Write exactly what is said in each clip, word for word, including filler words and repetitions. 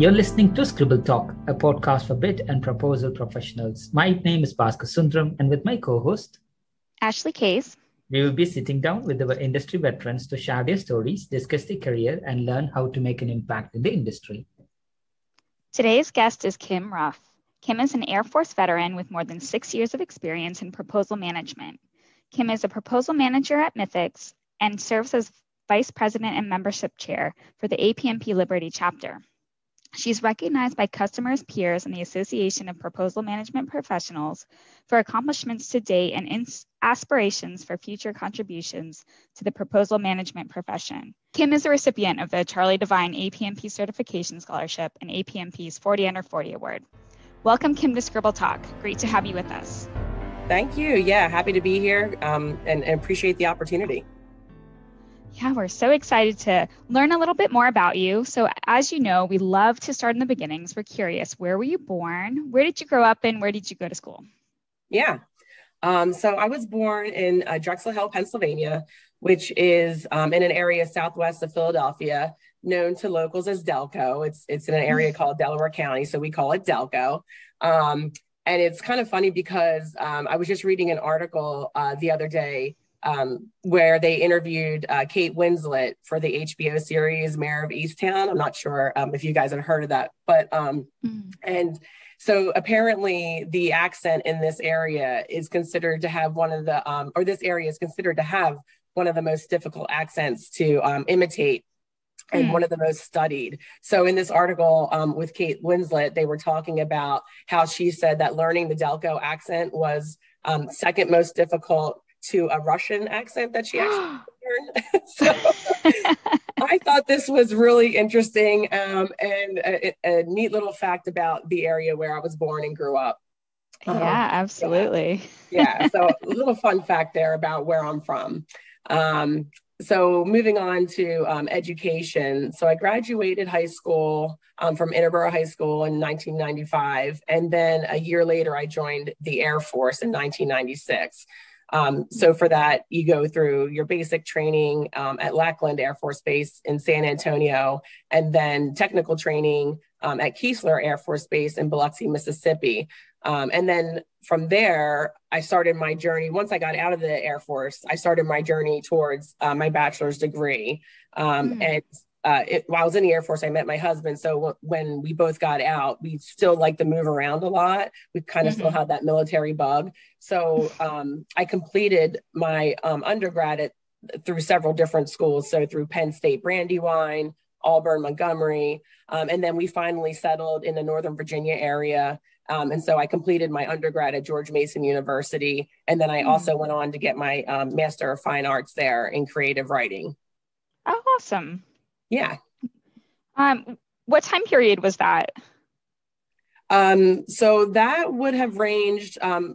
You're listening to Scribble Talk, a podcast for bid and proposal professionals. My name is Bhaskar Sundram, and with my co-host, Ashley Case, we will be sitting down with our industry veterans to share their stories, discuss their career, and learn how to make an impact in the industry. Today's guest is Kim Ruff. Kim is an Air Force veteran with more than six years of experience in proposal management. Kim is a proposal manager at Mythics and serves as Vice President and Membership Chair for the A P M P Liberty Chapter. She's recognized by customers, peers, and the Association of Proposal Management Professionals for accomplishments to date and ins- aspirations for future contributions to the proposal management profession. Kim is a recipient of the Charlie Devine A P M P Certification Scholarship and A P M P's forty under forty Award. Welcome, Kim, to Scribble Talk. Great to have you with us. Thank you. Yeah, happy to be here um, and, and appreciate the opportunity. Yeah, we're so excited to learn a little bit more about you. So as you know, we love to start in the beginnings. We're curious, where were you born? Where did you grow up and where did you go to school? Yeah, um, so I was born in uh, Drexel Hill, Pennsylvania, which is um, in an area southwest of Philadelphia, known to locals as Delco. It's it's in an area called Delaware County, so we call it Delco. Um, and it's kind of funny because um, I was just reading an article uh, the other day Um, where they interviewed uh, Kate Winslet for the H B O series Mare of Easttown. I'm not sure um, if you guys have heard of that, but um, mm. and so apparently the accent in this area is considered to have one of the, um, or this area is considered to have one of the most difficult accents to um, imitate and mm. one of the most studied. So in this article um, with Kate Winslet, they were talking about how she said that learning the Delco accent was um, second most difficult to a Russian accent that she actually learned. So I thought this was really interesting um, and a, a neat little fact about the area where I was born and grew up. Um, yeah, absolutely. Yeah, yeah, so a little fun fact there about where I'm from. Um, so moving on to um, education. So I graduated high school um, from Interboro High School in nineteen ninety-five. And then a year later, I joined the Air Force in nineteen ninety-six. Um, so for that, you go through your basic training um, at Lackland Air Force Base in San Antonio, and then technical training um, at Keesler Air Force Base in Biloxi, Mississippi. Um, and then from there, I started my journey. Once I got out of the Air Force, I started my journey towards uh, my bachelor's degree. Um, mm. And uh, it, while I was in the Air Force, I met my husband. So w- when we both got out, we still like to move around a lot. We kind of mm-hmm. still had that military bug. So um, I completed my um, undergrad at, through several different schools. So through Penn State Brandywine, Auburn, Montgomery. Um, and then we finally settled in the Northern Virginia area. Um, and so I completed my undergrad at George Mason University. And then I mm-hmm. also went on to get my um, Master of Fine Arts there in creative writing. Oh, awesome. Yeah. Um, what time period was that? Um, so that would have ranged um,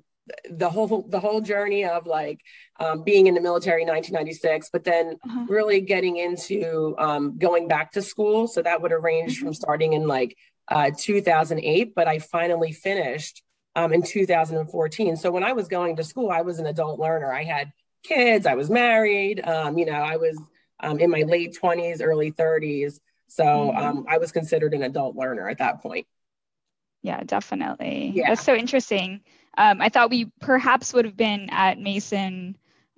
the whole the whole journey of like um, being in the military in nineteen ninety-six, but then uh-huh. really getting into um, going back to school. So that would have ranged mm-hmm. from starting in like uh, two thousand eight, but I finally finished um, in two thousand fourteen. So when I was going to school, I was an adult learner. I had kids, I was married, um, you know, I was Um, in my late twenties, early thirties. So um, I was considered an adult learner at that point. Yeah, definitely. Yeah. That's so interesting. Um, I thought we perhaps would have been at Mason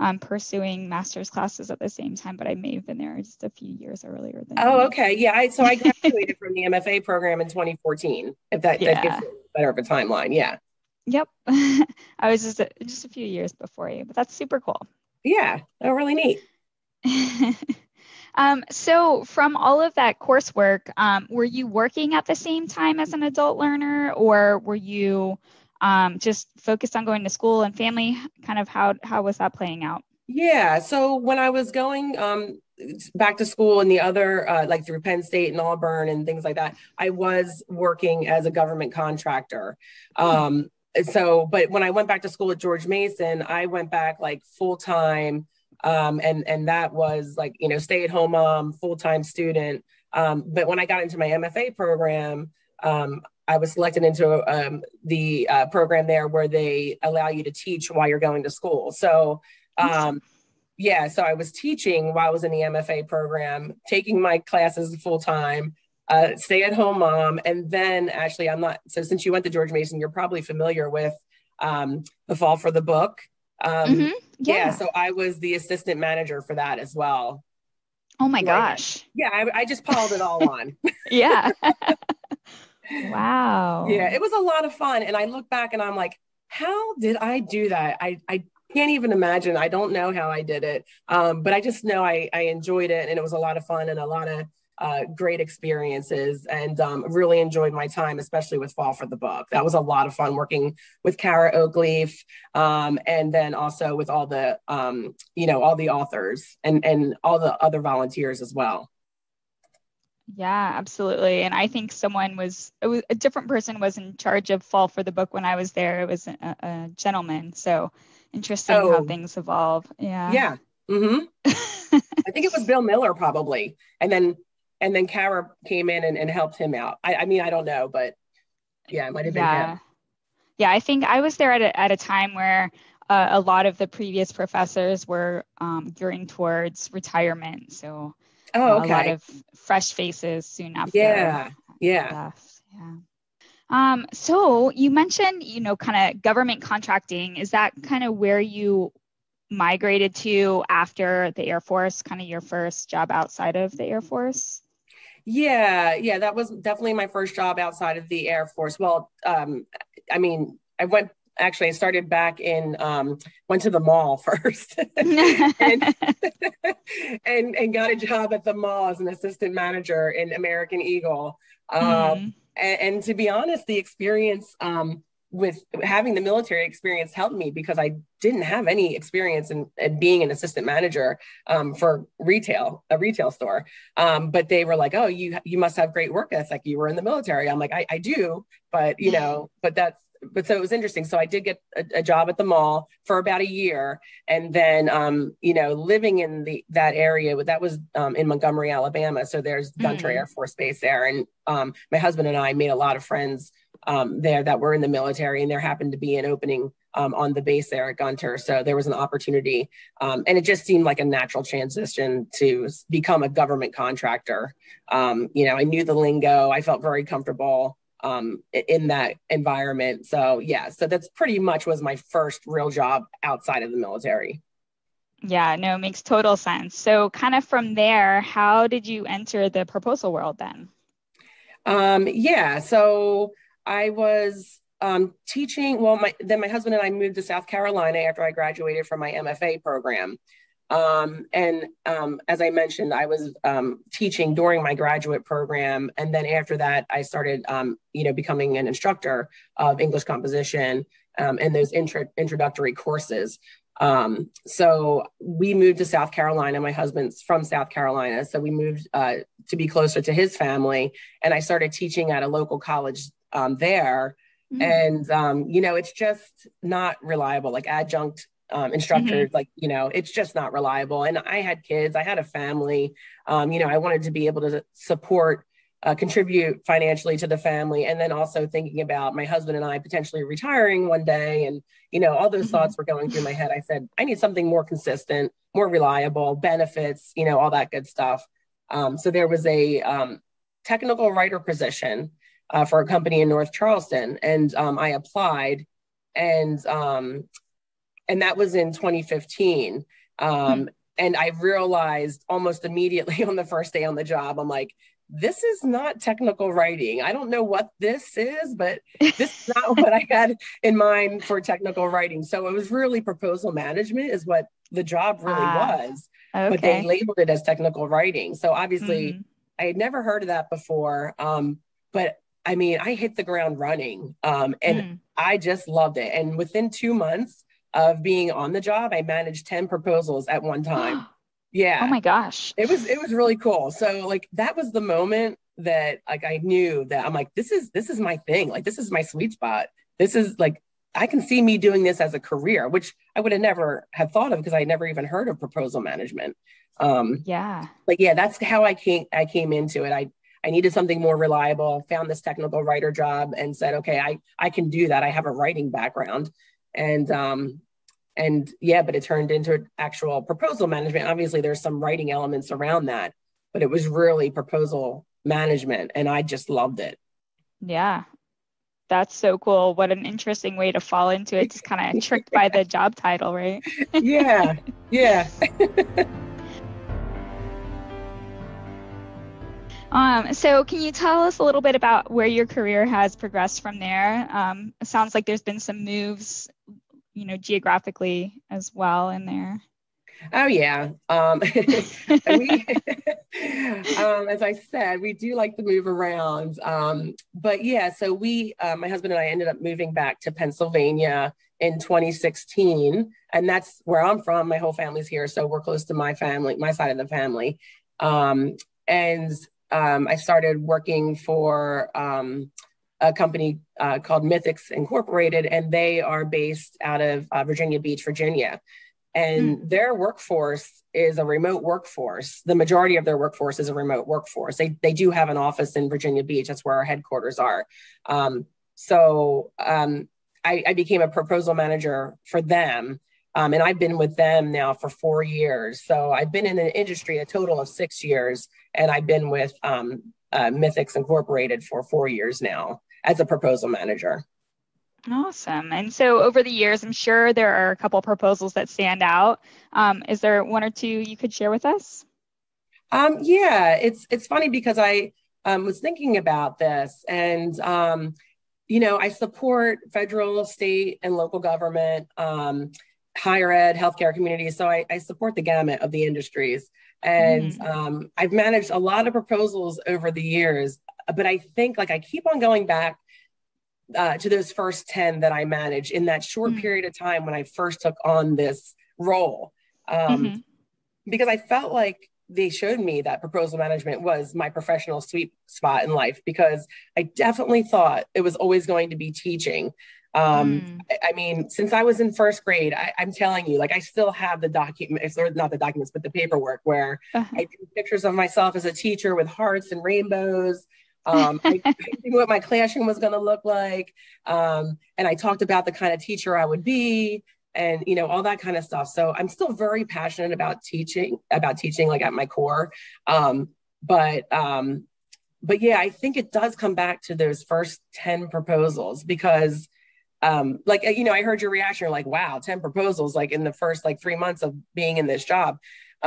um, pursuing master's classes at the same time, but I may have been there just a few years earlier than Oh, that. Okay. Yeah. I, so I graduated from the M F A program in twenty fourteen, if that, yeah. that gives you better of a timeline. Yeah. Yep. I was just a, just a few years before you, but that's super cool. Yeah. Oh, really neat. um, so from all of that coursework, um, were you working at the same time as an adult learner, or were you um, just focused on going to school and family? Kind of how, how was that playing out? Yeah. So when I was going um, back to school and the other, uh, like through Penn State and Auburn and things like that, I was working as a government contractor. Um, so, but when I went back to school at George Mason, I went back like full time. Um, and, and that was like, you know, stay at home mom, full-time student. Um, but when I got into my M F A program, um, I was selected into um, the uh, program there where they allow you to teach while you're going to school. So, um, yeah, so I was teaching while I was in the M F A program, taking my classes full-time, uh, stay-at-home mom. And then, Ashley, I'm not, so since you went to George Mason, you're probably familiar with um, the Fall for the Book. Um, mm-hmm. yeah. yeah. So I was the assistant manager for that as well. Oh my gosh. Yeah. I, I just piled it all on. Yeah. Wow. Yeah. It was a lot of fun. And I look back and I'm like, how did I do that? I, I can't even imagine. I don't know how I did it. Um, but I just know I, I enjoyed it, and it was a lot of fun and a lot of uh, great experiences, and um, really enjoyed my time, especially with Fall for the Book. That was a lot of fun working with Kara Oakleaf, um, and then also with all the, um, you know, all the authors and, and all the other volunteers as well. Yeah, absolutely. And I think someone was, it was a different person was in charge of Fall for the Book when I was there. It was a, a gentleman. So interesting oh, how things evolve. Yeah. Yeah. Mm-hmm. I think it was Bill Miller probably. And then, and then Kara came in and, and helped him out. I, I mean, I don't know, but yeah, it might've been yeah. him. Yeah. I think I was there at a, at a time where uh, a lot of the previous professors were um, gearing towards retirement. So Oh, okay. a lot of fresh faces soon after. Yeah, yeah. Stuff. Yeah. Um, so you mentioned, you know, kind of government contracting. Is that kind of where you migrated to after the Air Force, kind of your first job outside of the Air Force? Yeah, yeah, that was definitely my first job outside of the Air Force. Well, um, I mean, I went Actually, I started back in, um, went to the mall first and, and, and got a job at the mall as an assistant manager in American Eagle. Um, mm. and, and to be honest, the experience um, with having the military experience helped me, because I didn't have any experience in, in being an assistant manager um, for retail, a retail store. Um, but they were like, oh, you you must have great work ethic. You were in the military. I'm like, I, I do, but you know, but that's, But so it was interesting. So I did get a, a job at the mall for about a year. And then, um, you know, living in the that area, that was um, in Montgomery, Alabama. So there's Gunter mm-hmm. Air Force Base there. And um, my husband and I made a lot of friends um, there that were in the military. And there happened to be an opening um, on the base there at Gunter. So there was an opportunity. Um, and it just seemed like a natural transition to become a government contractor. Um, you know, I knew the lingo. I felt very comfortable um, in that environment. So yeah, so that's pretty much was my first real job outside of the military. Yeah, no, it makes total sense. So kind of from there, how did you enter the proposal world then? Um, yeah, so I was um, teaching, well, my, then my husband and I moved to South Carolina after I graduated from my M F A program. Um, and um, as I mentioned, I was um, teaching during my graduate program. And then after that, I started, um, you know, becoming an instructor of English composition um, and those intro introductory courses. Um, so we moved to South Carolina. My husband's from South Carolina. So we moved uh, to be closer to his family. And I started teaching at a local college um, there. Mm-hmm. And, um, you know, it's just not reliable, like adjunct Um, instructors, mm-hmm. like, you know, it's just not reliable. And I had kids, I had a family, um, you know, I wanted to be able to support, uh, contribute financially to the family. And then also thinking about my husband and I potentially retiring one day. And, you know, all those mm-hmm. thoughts were going through my head. I said, I need something more consistent, more reliable, benefits, you know, all that good stuff. Um, so there was a um, technical writer position uh, for a company in North Charleston. And um, I applied and, um, And that was in twenty fifteen. Um, mm-hmm. And I realized almost immediately on the first day on the job, I'm like, this is not technical writing. I don't know what this is, but this is not what I had in mind for technical writing. So it was really proposal management is what the job really ah, was, okay. But they labeled it as technical writing. So obviously mm-hmm. I had never heard of that before, um, but I mean, I hit the ground running um, and mm. I just loved it. And within two months, of being on the job, I managed ten proposals at one time. Yeah. Oh my gosh. It was, it was really cool. So like, that was the moment that like, I knew that I'm like, this is, this is my thing. Like, this is my sweet spot. This is like, I can see me doing this as a career, which I would have never have thought of because I never even heard of proposal management. Um, yeah. But yeah, that's how I came, I came into it. I, I needed something more reliable, found this technical writer job and said, okay, I, I can do that. I have a writing background. And, um, and yeah, but it turned into actual proposal management. Obviously there's some writing elements around that, but it was really proposal management, and I just loved it. Yeah, that's so cool. What an interesting way to fall into it. Just kind of tricked by the job title, right? Yeah, yeah. Um, so can you tell us a little bit about where your career has progressed from there? Um, it sounds like there's been some moves, you know, geographically as well in there. Oh, yeah. Um, we, um, as I said, we do like to move around. Um, but yeah, so we, uh, my husband and I ended up moving back to Pennsylvania in twenty sixteen. And that's where I'm from. My whole family's here. So we're close to my family, my side of the family. Um, and um, I started working for um, a company uh, called Mythics, Incorporated, and they are based out of uh, Virginia Beach, Virginia. And their workforce is a remote workforce. The majority of their workforce is a remote workforce. They they do have an office in Virginia Beach. That's where our headquarters are. Um, so um, I, I became a proposal manager for them. Um, and I've been with them now for four years. So I've been in the industry a total of six years. And I've been with um, uh, Mythics Incorporated for four years now as a proposal manager. Awesome. And so over the years, I'm sure there are a couple of proposals that stand out. Um, is there one or two you could share with us? Um, yeah, it's it's funny because I um, was thinking about this and, um, you know, I support federal, state, and local government, um, higher ed, healthcare communities. So I, I support the gamut of the industries. And mm. um, I've managed a lot of proposals over the years, but I think like I keep on going back Uh, to those first ten that I managed in that short mm-hmm. period of time when I first took on this role. Um, mm-hmm. Because I felt like they showed me that proposal management was my professional sweet spot in life, because I definitely thought it was always going to be teaching. Um, mm. I, I mean, since I was in first grade, I, I'm telling you, like, I still have the documents, or not the documents, but the paperwork where uh-huh. I drew pictures of myself as a teacher with hearts and rainbows. um, I knew what my classroom was going to look like. Um, and I talked about the kind of teacher I would be and, you know, all that kind of stuff. So I'm still very passionate about teaching, about teaching, like at my core. Um, but, um, but yeah, I think it does come back to those first ten proposals because, um, like, you know, I heard your reaction like, wow, ten proposals, like in the first, like three months of being in this job.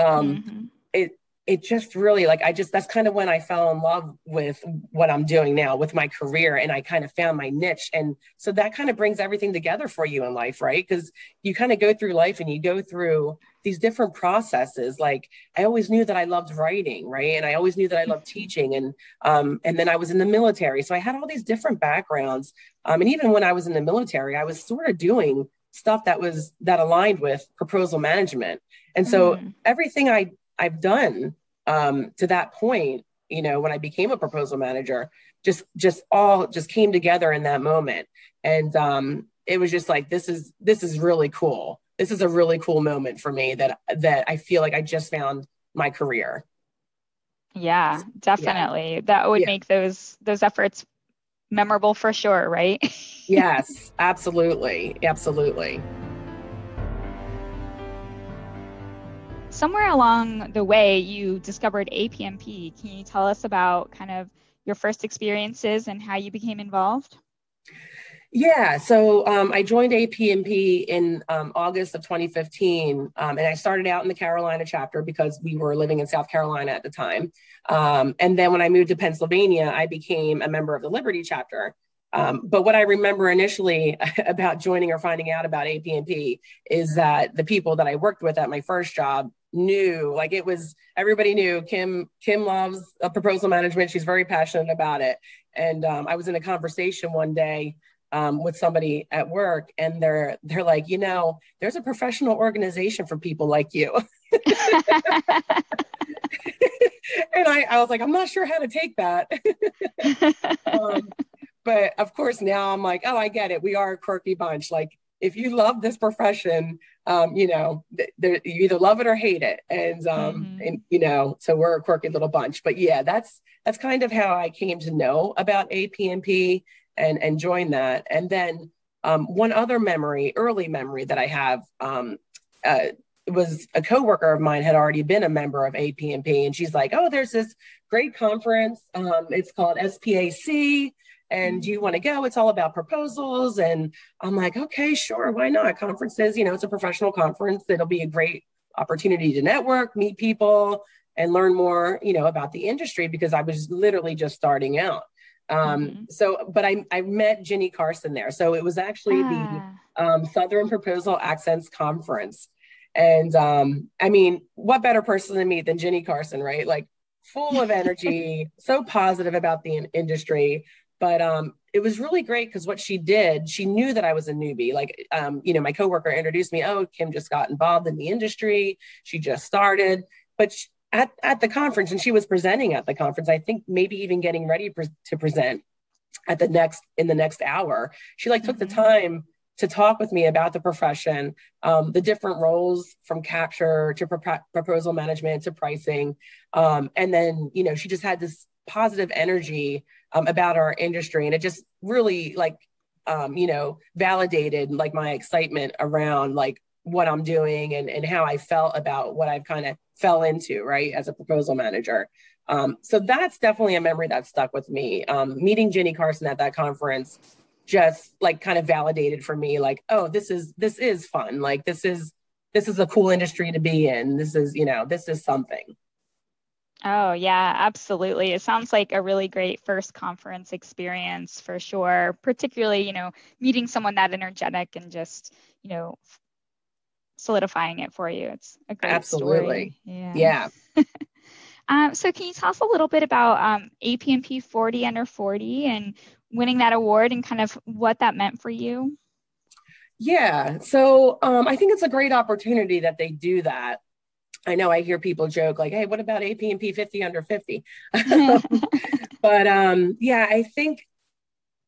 Um, mm-hmm. it, It just really like, I just, that's kind of when I fell in love with what I'm doing now with my career. And I kind of found my niche. And so that kind of brings everything together for you in life, right? Because you kind of go through life and you go through these different processes. Like I always knew that I loved writing, right? And I always knew that I loved teaching. And, um, and then I was in the military. So I had all these different backgrounds. Um, and even when I was in the military, I was sort of doing stuff that was, that aligned with proposal management. And so mm. everything I, I've done Um, to that point, you know, when I became a proposal manager, just, just all just came together in that moment. And um, it was just like, this is, this is really cool. This is a really cool moment for me that, that I feel like I just found my career. Yeah, definitely. Yeah. That would yeah. make those, those efforts memorable for sure. Right? Yes, absolutely. Absolutely. Somewhere along the way, you discovered A P M P. Can you tell us about kind of your first experiences and how you became involved? Yeah, so um, I joined A P M P in um, August of twenty fifteen, um, and I started out in the Carolina chapter because we were living in South Carolina at the time. Um, and then when I moved to Pennsylvania, I became a member of the Liberty chapter. Um, but what I remember initially about joining or finding out about A P M P is that the people that I worked with at my first job knew, like it was, everybody knew Kim, Kim loves uh, proposal management. She's very passionate about it. And um, I was in a conversation one day um, with somebody at work and they're, they're like, you know, there's a professional organization for people like you. And I, I was like, I'm not sure how to take that. um, but of course now I'm like, oh, I get it. We are a quirky bunch. Like, if you love this profession, um, you know, th- th- you either love it or hate it. And, um, mm-hmm. and, you know, so we're a quirky little bunch. But yeah, that's that's kind of how I came to know about A P M P and, and join that. And then um, one other memory, early memory that I have um, uh, it was a coworker of mine had already been a member of A P M P, and she's like, oh, there's this great conference. Um, it's called S P A C. And do you want to go? It's all about proposals. And I'm like, okay, sure. Why not? Conferences, you know, it's a professional conference. It'll be a great opportunity to network, meet people, and learn more, you know, about the industry, because I was literally just starting out. Um, mm-hmm. So, but I, I met Jenny Carson there. So it was actually ah. the um, Southern Proposal Accents Conference. And um, I mean, what better person to meet than Jenny Carson, right? Like, full of energy, so positive about the in- industry. But um, it was really great because what she did, she knew that I was a newbie. Like, um, you know, my coworker introduced me, oh, Kim just got involved in the industry. She just started. But she, at, at the conference, and she was presenting at the conference, I think maybe even getting ready pre- to present at the next, in the next hour, she like took the time to talk with me about the profession, um, the different roles from capture to pro- proposal management to pricing. Um, and then, you know, she just had this positive energy um, about our industry. And it just really like, um, you know, validated like my excitement around like what I'm doing and, and how I felt about what I've kind of fell into, right, as a proposal manager. Um, so that's definitely a memory that stuck with me. Um, meeting Jenny Carson at that conference just like kind of validated for me, like, oh, this is, this is fun. Like, this is, this is a cool industry to be in. This is, you know, this is something. Oh, yeah, absolutely. It sounds like a really great first conference experience for sure, particularly, you know, meeting someone that energetic and just, you know, solidifying it for you. It's a great absolutely. Story. Yeah. Yeah. um, so can you tell us a little bit about um, A P M P forty Under forty and winning that award and kind of what that meant for you? Yeah. So um, I think it's a great opportunity that they do that. I know I hear people joke like, hey, what about A P M P fifty Under fifty? But um, yeah, I think,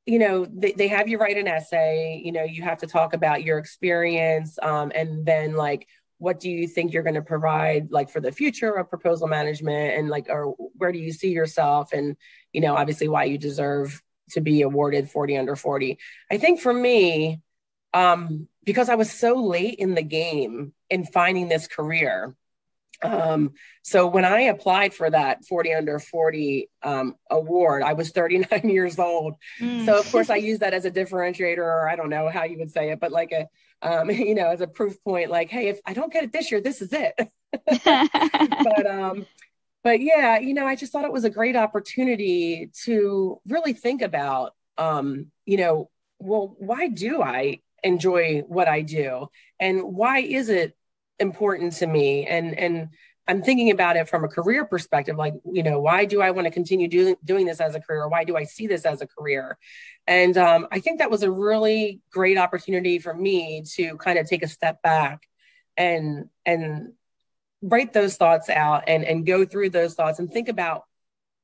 you know, they, they have you write an essay, you know, you have to talk about your experience um, and then like, what do you think you're going to provide like for the future of proposal management and like, or where do you see yourself? And, you know, obviously why you deserve to be awarded forty Under forty. I think for me, um, because I was so late in the game in finding this career, Um, so when I applied for that forty Under forty um, award, I was thirty-nine years old. Mm. So of course I use that as a differentiator, or I don't know how you would say it, but like a, um, you know, as a proof point, like, hey, if I don't get it this year, this is it. but, um, but yeah, you know, I just thought it was a great opportunity to really think about, um, you know, well, why do I enjoy what I do? And why is it important to me? And, and I'm thinking about it from a career perspective, like, you know, why do I want to continue doing, doing this as a career? Why do I see this as a career? And um, I think that was a really great opportunity for me to kind of take a step back and, and write those thoughts out and, and go through those thoughts and think about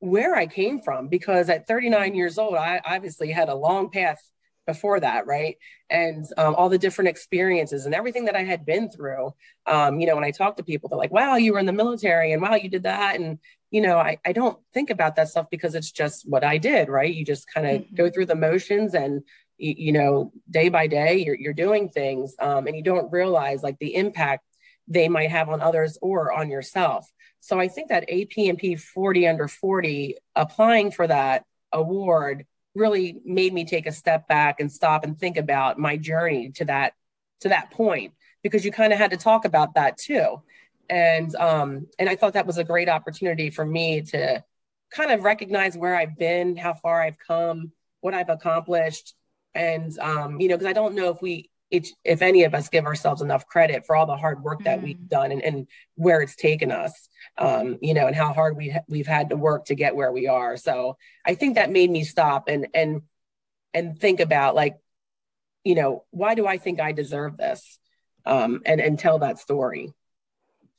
where I came from, because at thirty-nine years old, I obviously had a long path before that, right? And um, all the different experiences and everything that I had been through. Um, you know, when I talk to people, they're like, wow, you were in the military and wow, you did that. And, you know, I, I don't think about that stuff because it's just what I did, right? You just kind of mm-hmm. go through the motions and, you, you know, day by day, you're, you're doing things um, and you don't realize like the impact they might have on others or on yourself. So I think that A P M P forty Under forty, applying for that award really made me take a step back and stop and think about my journey to that, to that point, because you kind of had to talk about that too. And, um, and I thought that was a great opportunity for me to kind of recognize where I've been, how far I've come, what I've accomplished. And, um, you know, cause I don't know if we, if, if any of us give ourselves enough credit for all the hard work that mm. we've done and, and where it's taken us, um, you know, and how hard we ha- we've had to work to get where we are. So I think that made me stop and, and, and think about like, you know, why do I think I deserve this? Um, and, and tell that story.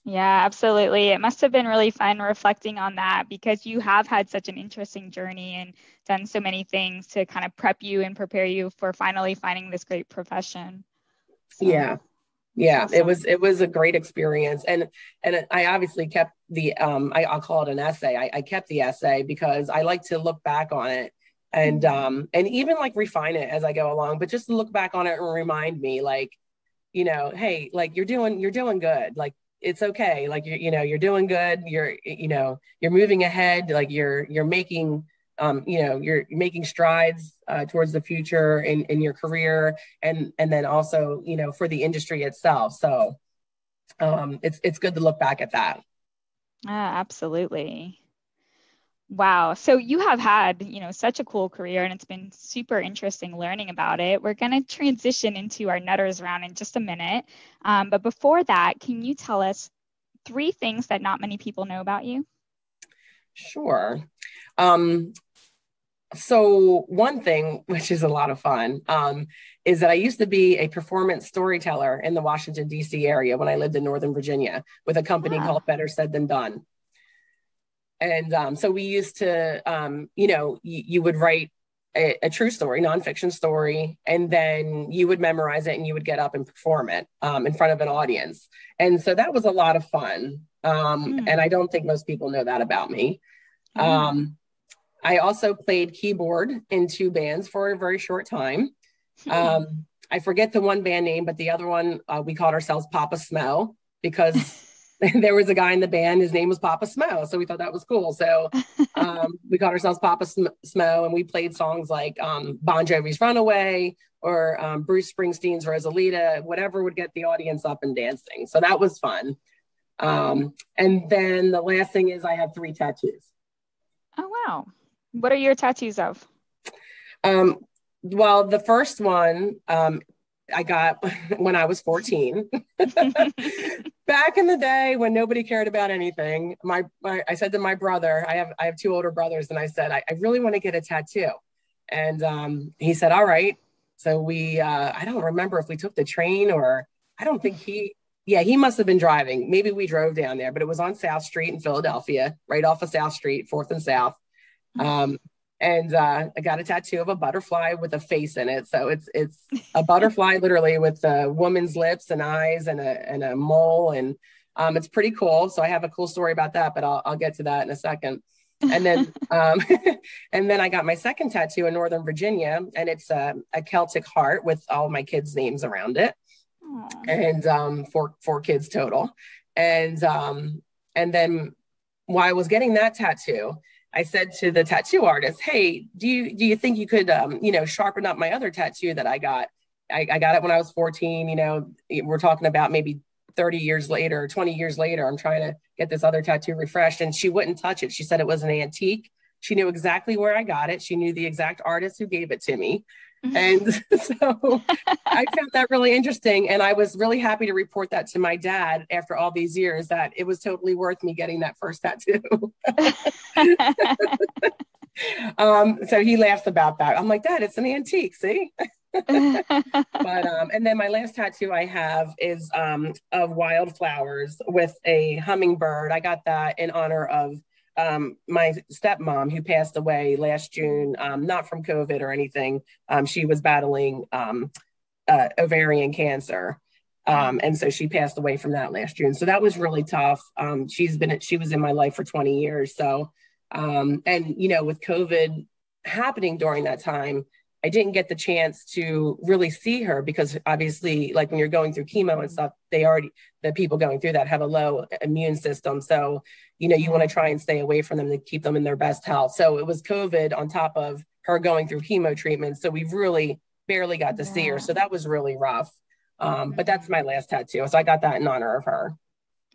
Yeah, absolutely. It must have been really fun reflecting on that because you have had such an interesting journey and done so many things to kind of prep you and prepare you for finally finding this great profession. So, yeah. Yeah, awesome. It was it was a great experience. And and I obviously kept the, um, I, I'll call it an essay. I, I kept the essay because I like to look back on it and um, and even like refine it as I go along, but just look back on it and remind me like, you know, hey, like you're doing, you're doing good. Like, it's okay. Like, you you know, you're doing good. You're, you know, you're moving ahead. Like you're, you're making, um, you know, you're making strides uh, towards the future in, in your career. And, and then also, you know, for the industry itself. So um, it's, it's good to look back at that. Uh, absolutely. Wow. So you have had, you know, such a cool career, and it's been super interesting learning about it. We're going to transition into our Nutters round in just a minute. Um, but before that, can you tell us three things that not many people know about you? Sure. Um, so one thing, which is a lot of fun, um, is that I used to be a performance storyteller in the Washington, D C area when I lived in Northern Virginia with a company yeah. called Better Said Than Done. And um, so we used to, um, you know, you, you would write a, a true story, nonfiction story, and then you would memorize it and you would get up and perform it um, in front of an audience. And so that was a lot of fun. Um, mm. And I don't think most people know that about me. Mm. Um, I also played keyboard in two bands for a very short time. Um, I forget the one band name, but the other one, uh, we called ourselves Papa Smo because... there was a guy in the band, his name was Papa Smo. So we thought that was cool. So um, we called ourselves Papa Smo, and we played songs like um, Bon Jovi's Runaway or um, Bruce Springsteen's Rosalita, whatever would get the audience up and dancing. So that was fun. Um, and then the last thing is I have three tattoos. Oh, wow. What are your tattoos of? Um, well, the first one um, I got when I was fourteen. Back in the day when nobody cared about anything, my, my I said to my brother, I have I have two older brothers, and I said, I, I really want to get a tattoo. And um, he said, all right. So we, uh, I don't remember if we took the train or, I don't think he, yeah, he must have been driving. Maybe we drove down there, but it was on South Street in Philadelphia, right off of South Street, fourth and South. Um, and uh, I got a tattoo of a butterfly with a face in it. So it's it's a butterfly literally with a woman's lips and eyes and a and a mole, and um, it's pretty cool. So I have a cool story about that, but I'll I'll get to that in a second. And then um, and then I got my second tattoo in Northern Virginia, and it's a, a Celtic heart with all my kids' names around it. Aww. And um, four four kids total. And um, and then while I was getting that tattoo, I said to the tattoo artist, hey, do you do you think you could, um, you know, sharpen up my other tattoo that I got? I, I got it when I was fourteen. You know, we're talking about maybe thirty years later, twenty years later, I'm trying to get this other tattoo refreshed. And she wouldn't touch it. She said it was an antique. She knew exactly where I got it. She knew the exact artist who gave it to me. And so I found that really interesting. And I was really happy to report that to my dad after all these years, that it was totally worth me getting that first tattoo. um, so he laughs about that. I'm like, Dad, it's an antique, see? but um, And then my last tattoo I have is um, of wildflowers with a hummingbird. I got that in honor of Um, my stepmom, who passed away last June, um, not from COVID or anything. Um, she was battling um, uh, ovarian cancer. Um, and so she passed away from that last June. So that was really tough. Um, she's been, she was in my life for twenty years. So, um, and you know, with COVID happening during that time, I didn't get the chance to really see her, because obviously, like when you're going through chemo and stuff, they already, the people going through that have a low immune system. So, you know, you want to try and stay away from them to keep them in their best health. So it was COVID on top of her going through chemo treatment. So we really barely got to yeah. see her. So that was really rough. Um, but that's my last tattoo. So I got that in honor of her.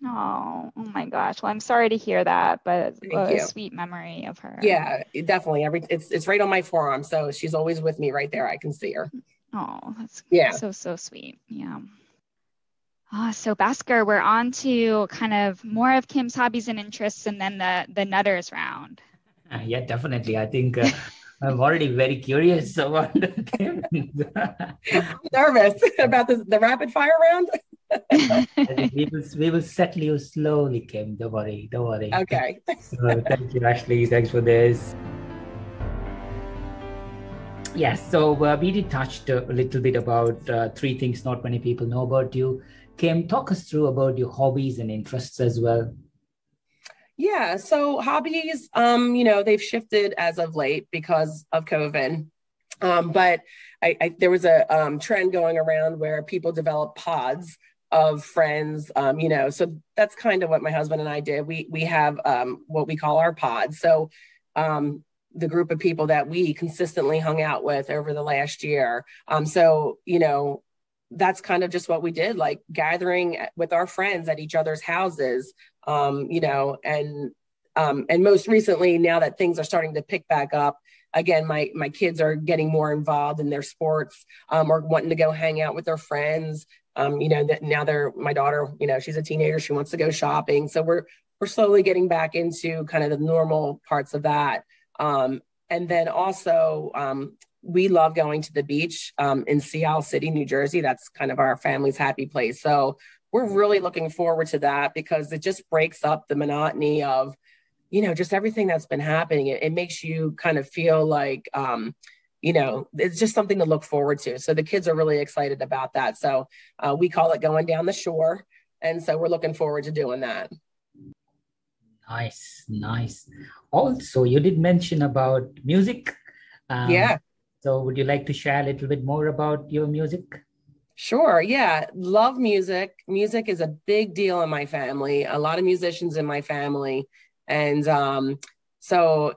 Oh, oh my gosh. Well, I'm sorry to hear that, but what a sweet memory of her. Yeah, definitely. Every it's it's right on my forearm. So she's always with me right there. I can see her. Oh, that's yeah. so, so sweet. Yeah. Oh, so Bhaskar, we're on to kind of more of Kim's hobbies and interests, and then the, the Nutters round. Uh, yeah, definitely. I think uh, I'm already very curious about Kim. I'm nervous about this, the rapid fire round. we, will, we will settle you slowly, Kim. Don't worry. Don't worry. Okay. So, thank you, Ashley. Thanks for this. Yes. Yeah, so uh, we did touch a little bit about uh, three things not many people know about you. Kim, talk us through about your hobbies and interests as well. Yeah. So hobbies, um, you know, they've shifted as of late because of COVID. Um, but I, I, there was a um, trend going around where people develop pods of friends, um, you know, so that's kind of what my husband and I did. We, we have um, what we call our pods. So um, the group of people that we consistently hung out with over the last year. Um, so, you know, that's kind of just what we did, like gathering with our friends at each other's houses, um, you know, and, um, and most recently, now that things are starting to pick back up, again, my my kids are getting more involved in their sports, um, or wanting to go hang out with their friends. Um, you know, that now they're, my daughter, you know, she's a teenager, she wants to go shopping. So we're, we're slowly getting back into kind of the normal parts of that. Um, and then also, um, we love going to the beach um, in Seal City, New Jersey. That's kind of our family's happy place. So we're really looking forward to that because it just breaks up the monotony of, you know, just everything that's been happening. It, it makes you kind of feel like, um, you know, it's just something to look forward to. So the kids are really excited about that. So uh, we call it going down the shore. And so we're looking forward to doing that. Nice, nice. Also, you did mention about music. Um, yeah. So would you like to share a little bit more about your music? Sure. Yeah. Love music. Music is a big deal in my family. A lot of musicians in my family. And um, so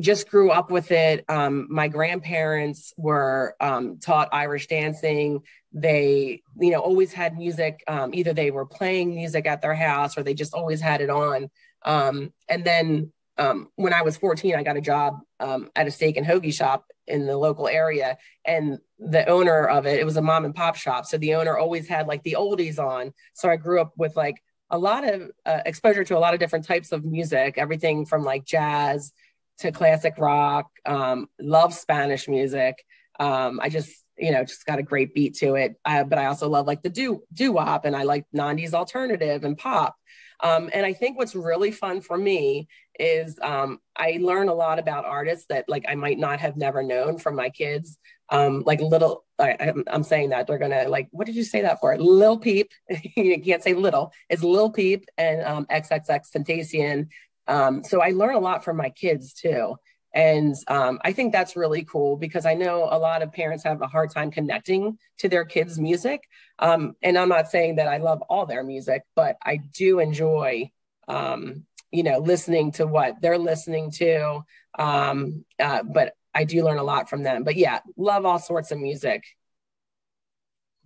just grew up with it. Um, my grandparents were um, taught Irish dancing. They, you know, always had music. Um, either they were playing music at their house or they just always had it on. Um, and then um, when I was fourteen, I got a job um, at a steak and hoagie shop in the local area. And the owner of it, it was a mom and pop shop. So the owner always had like the oldies on. So I grew up with like a lot of uh, exposure to a lot of different types of music, everything from like jazz to classic rock. Um, love Spanish music. Um, I just, you know, just got a great beat to it. I, but I also love like the doo, doo-wop, and I like nineties alternative and pop. Um, and I think what's really fun for me is um, I learn a lot about artists that like I might not have never known from my kids. Um, like little, I, I'm, I'm saying that they're gonna like, what did you say that for? Lil Peep, you can't say little, it's Lil Peep and um, XXXTentacion. Um, so I learn a lot from my kids too. And um, I think that's really cool because I know a lot of parents have a hard time connecting to their kids' music. Um, and I'm not saying that I love all their music, but I do enjoy, um, you know, listening to what they're listening to. Um, uh, but I do learn a lot from them. But yeah, love all sorts of music.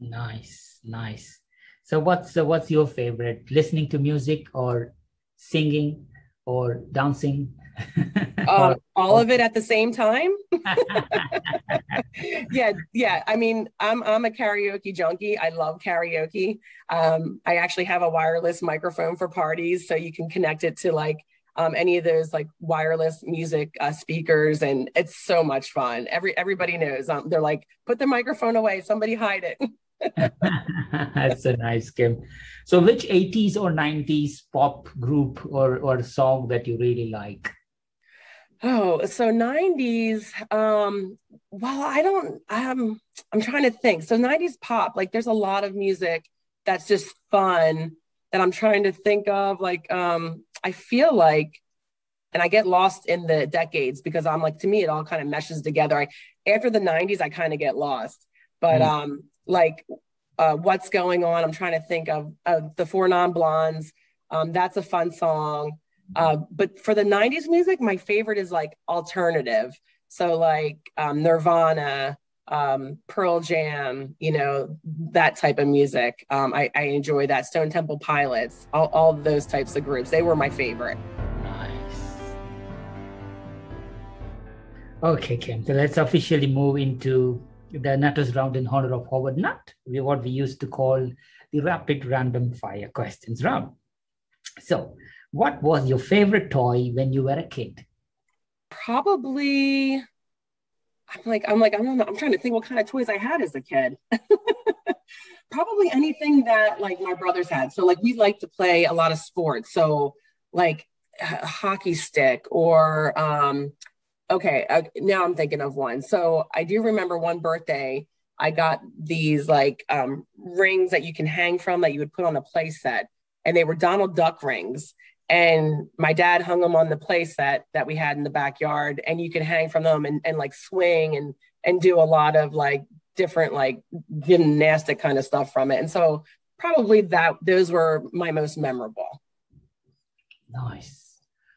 Nice, nice. So what's uh, what's your favorite? Listening to music or singing or dancing? Um, all of it at the same time. yeah, yeah. I mean, I'm I'm a karaoke junkie. I love karaoke. Um, I actually have a wireless microphone for parties, so you can connect it to like um, any of those like wireless music uh, speakers, and it's so much fun. Every everybody knows. Um, they're like, put the microphone away. Somebody hide it. That's so nice, Kim. So, which eighties or nineties pop group or or song that you really like? Oh, so nineties, um, well, I don't, um, I'm trying to think. So nineties pop, like there's a lot of music that's just fun that I'm trying to think of. Like, um, I feel like, and I get lost in the decades because I'm like, to me, it all kind of meshes together. I, after the nineties, I kind of get lost. But mm-hmm. um, like uh, What's Going On, I'm trying to think of uh, the Four Non-Blondes. Um, that's a fun song. Uh, but for the nineties music, my favorite is like alternative. So like um, Nirvana, um, Pearl Jam, you know, that type of music. Um, I, I enjoy that. Stone Temple Pilots, all, all those types of groups. They were my favorite. Nice. Okay, Kim. So let's officially move into the Nutters Round in honor of Howard Nutt, what we used to call the Rapid Random Fire Questions Round. So, what was your favorite toy when you were a kid? Probably, I'm like, I'm like, I don't know, I'm trying to think what kind of toys I had as a kid. Probably anything that like my brothers had. So like we like to play a lot of sports. So like a hockey stick or, um, okay, uh, now I'm thinking of one. So I do remember one birthday, I got these like um, rings that you can hang from that you would put on a play set. And they were Donald Duck rings. And my dad hung them on the play set that we had in the backyard, and you could hang from them and, and like swing and and do a lot of like different like gymnastic kind of stuff from it. And so probably that those were my most memorable. Nice.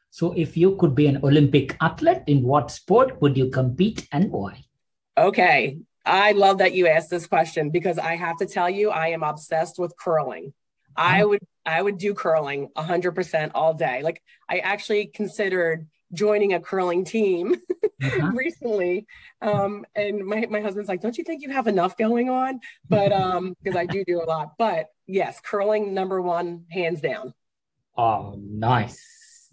So if you could be an Olympic athlete, in what sport would you compete and why? Okay. I love that you asked this question because I have to tell you, I am obsessed with curling. I would I would do curling one hundred percent all day. Like I actually considered joining a curling team uh-huh. recently. Um, and my, my husband's like, don't you think you have enough going on? But um, because I do do a lot. But yes, curling number one, hands down. Oh, nice.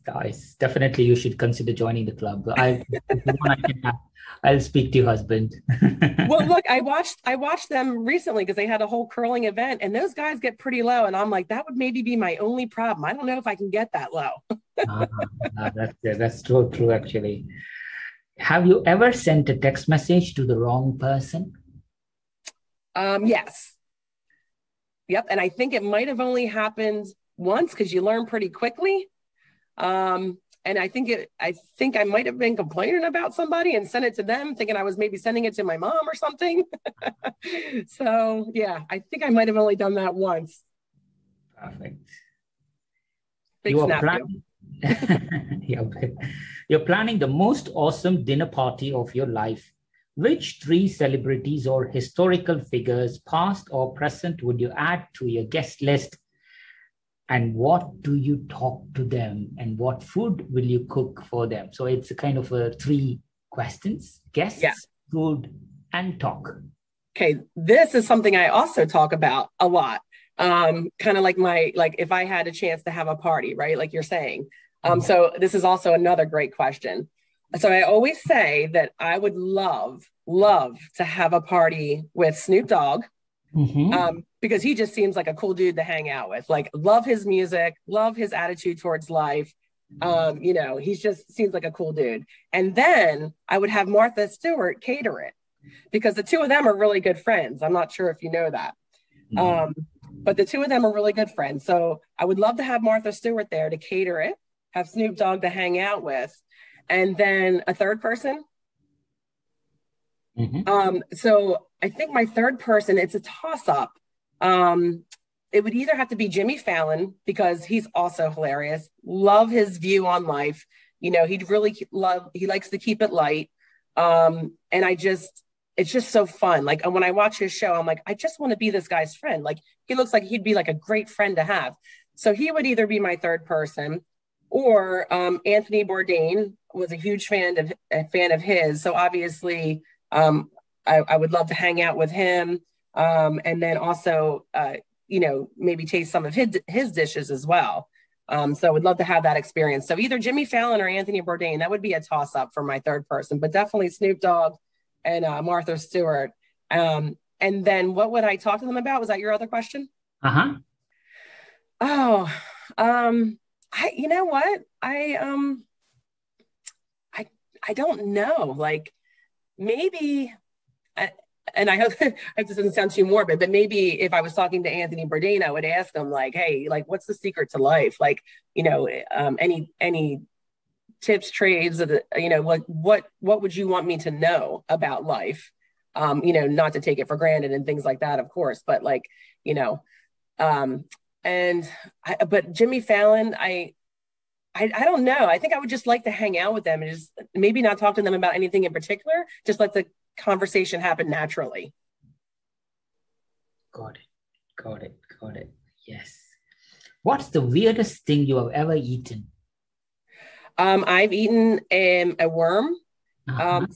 Nice. Definitely you should consider joining the club. I, the one I can have. I'll speak to your husband. Well, look, I watched I watched them recently because they had a whole curling event and those guys get pretty low. And I'm like, that would maybe be my only problem. I don't know if I can get that low. ah, ah, that's, that's true, true, actually. Have you ever sent a text message to the wrong person? Um, yes. Yep. And I think it might have only happened once because you learn pretty quickly. Um And I think it, I think I might have been complaining about somebody and sent it to them thinking I was maybe sending it to my mom or something. So yeah, I think I might have only done that once. Perfect. Big you snap plan- You're planning the most awesome dinner party of your life. Which three celebrities or historical figures, past or present, would you add to your guest list? And what do you talk to them? And what food will you cook for them? So it's a kind of a three questions, guests, yeah. food, and talk. Okay, this is something I also talk about a lot. Um, kind of like my, like if I had a chance to have a party, right? Like you're saying. Um, so this is also another great question. So I always say that I would love, love to have a party with Snoop Dogg. Mm-hmm. Um, because he just seems like a cool dude to hang out with, like love his music, love his attitude towards life. Um, you know, he just seems like a cool dude. And then I would have Martha Stewart cater it because the two of them are really good friends. I'm not sure if you know that, um, but the two of them are really good friends. So I would love to have Martha Stewart there to cater it, have Snoop Dogg to hang out with. And then a third person. Mm-hmm. Um, so I think my third person, it's a toss up. Um, it would either have to be Jimmy Fallon because he's also hilarious. Love his view on life. You know, he'd really love, he likes to keep it light. Um, and I just, it's just so fun. Like when I watch his show, I'm like, I just want to be this guy's friend. Like he looks like he'd be like a great friend to have. So he would either be my third person or, um, Anthony Bourdain was a huge fan of, a fan of his. So obviously, um, I, I would love to hang out with him. Um, and then also, uh, you know, maybe taste some of his, his dishes as well. Um, so I would love to have that experience. So either Jimmy Fallon or Anthony Bourdain, that would be a toss up for my third person, but definitely Snoop Dogg and uh, Martha Stewart. Um, and then what would I talk to them about? Was that your other question? Uh-huh. Oh, um, I, you know what? I, um, I, I don't know. Like maybe I, and I hope, I hope this doesn't sound too morbid, but maybe if I was talking to Anthony Bourdain, I would ask him like, hey, like, what's the secret to life? Like, you know, um, any, any tips, trades, you know, like what, what would you want me to know about life? Um, you know, not to take it for granted and things like that, of course, but like, you know, um, and, I, but Jimmy Fallon, I, I, I don't know. I think I would just like to hang out with them and just maybe not talk to them about anything in particular, just let the conversation happened naturally. Got it. Got it. Got it. Yes. What's the weirdest thing you have ever eaten? Um, I've eaten um, a worm. Uh-huh. Um,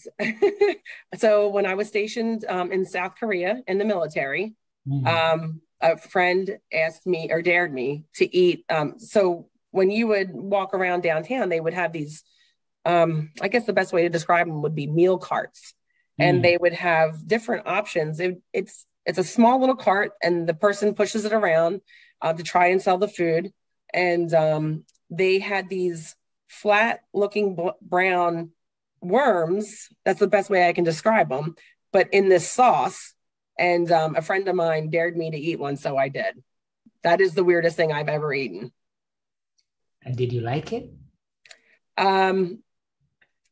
so when I was stationed um, in South Korea in the military, mm-hmm. um, a friend asked me or dared me to eat. Um, so when you would walk around downtown, they would have these, um, I guess the best way to describe them would be meal carts. And they would have different options. It, it's it's a small little cart, and the person pushes it around uh, to try and sell the food. And um, they had these flat-looking b- brown worms. That's the best way I can describe them. But in this sauce, and um, a friend of mine dared me to eat one, so I did. That is the weirdest thing I've ever eaten. And did you like it? Um,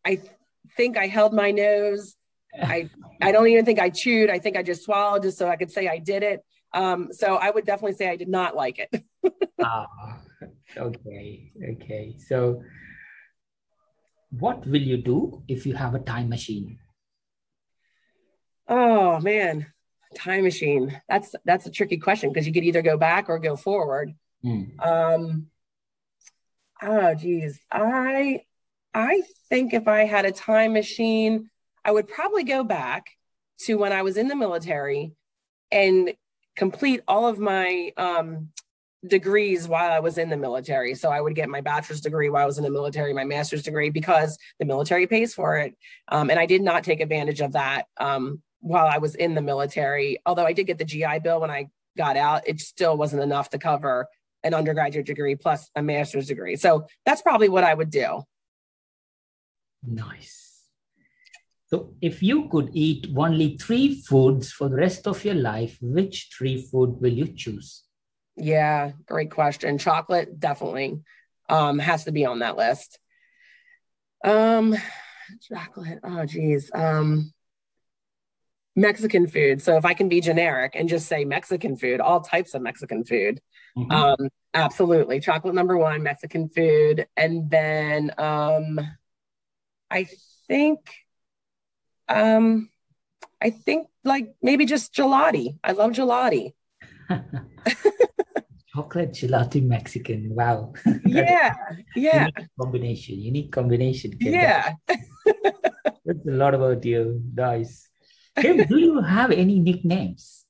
I th- think I held my nose. I, I don't even think I chewed. I think I just swallowed just so I could say I did it. Um, so I would definitely say I did not like it. Ah, okay, okay. So what will you do if you have a time machine? Oh man, time machine. That's, that's a tricky question because you could either go back or go forward. Mm. Um, oh geez, I, I think if I had a time machine, I would probably go back to when I was in the military and complete all of my um, degrees while I was in the military. So I would get my bachelor's degree while I was in the military, my master's degree, because the military pays for it. Um, and I did not take advantage of that um, while I was in the military. Although I did get the G I Bill when I got out, it still wasn't enough to cover an undergraduate degree plus a master's degree. So that's probably what I would do. Nice. So if you could eat only three foods for the rest of your life, which three food will you choose? Yeah, great question. Chocolate definitely um, has to be on that list. Um, chocolate, oh geez. Um, Mexican food. So if I can be generic and just say Mexican food, all types of Mexican food. Mm-hmm. Um, absolutely. Chocolate number one, Mexican food. And then um, I think... Um, I think like maybe just gelati. I love gelati. Chocolate, gelati, Mexican. Wow. Yeah. Yeah. Unique combination. Unique combination. Kim. Yeah. That's a lot about you. Nice. Kim, do you have any nicknames?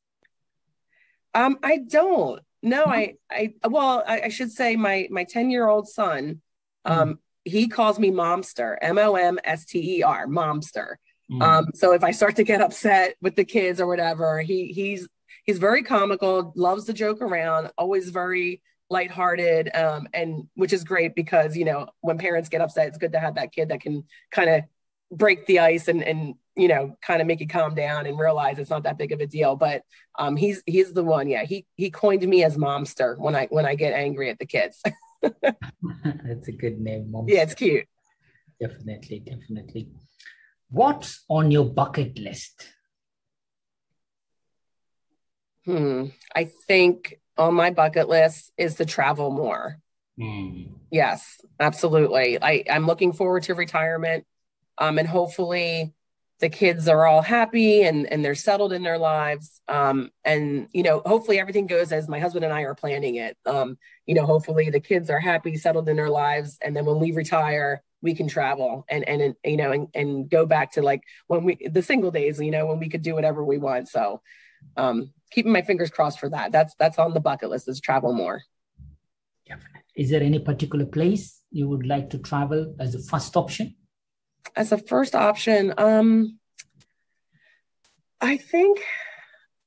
Um, I don't. No, I, I, well, I, I should say my, my ten year old son, um, mm. he calls me Momster, M O M S T E R, Momster. Um, so if I start to get upset with the kids or whatever, he he's he's very comical, loves to joke around, always very lighthearted, um, and which is great because, you know, when parents get upset, it's good to have that kid that can kind of break the ice and, and you know, kind of make you calm down and realize it's not that big of a deal. But um, he's he's the one. Yeah, he he coined me as Momster when I when I get angry at the kids. That's a good name, Momster. Yeah, it's cute. Definitely, definitely. What's on your bucket list? Hmm. I think on my bucket list is to travel more. Mm. Yes, absolutely. I, I'm looking forward to retirement. Um, and hopefully the kids are all happy and, and they're settled in their lives. Um, and, you know, hopefully everything goes as my husband and I are planning it. Um, you know, hopefully the kids are happy, settled in their lives. And then when we retire, we can travel and, and, and you know, and, and go back to like when we, the single days, you know, when we could do whatever we want. So um, keeping my fingers crossed for that. That's, that's on the bucket list, is travel more. Is there any particular place you would like to travel as a first option? As a first option? Um, I think,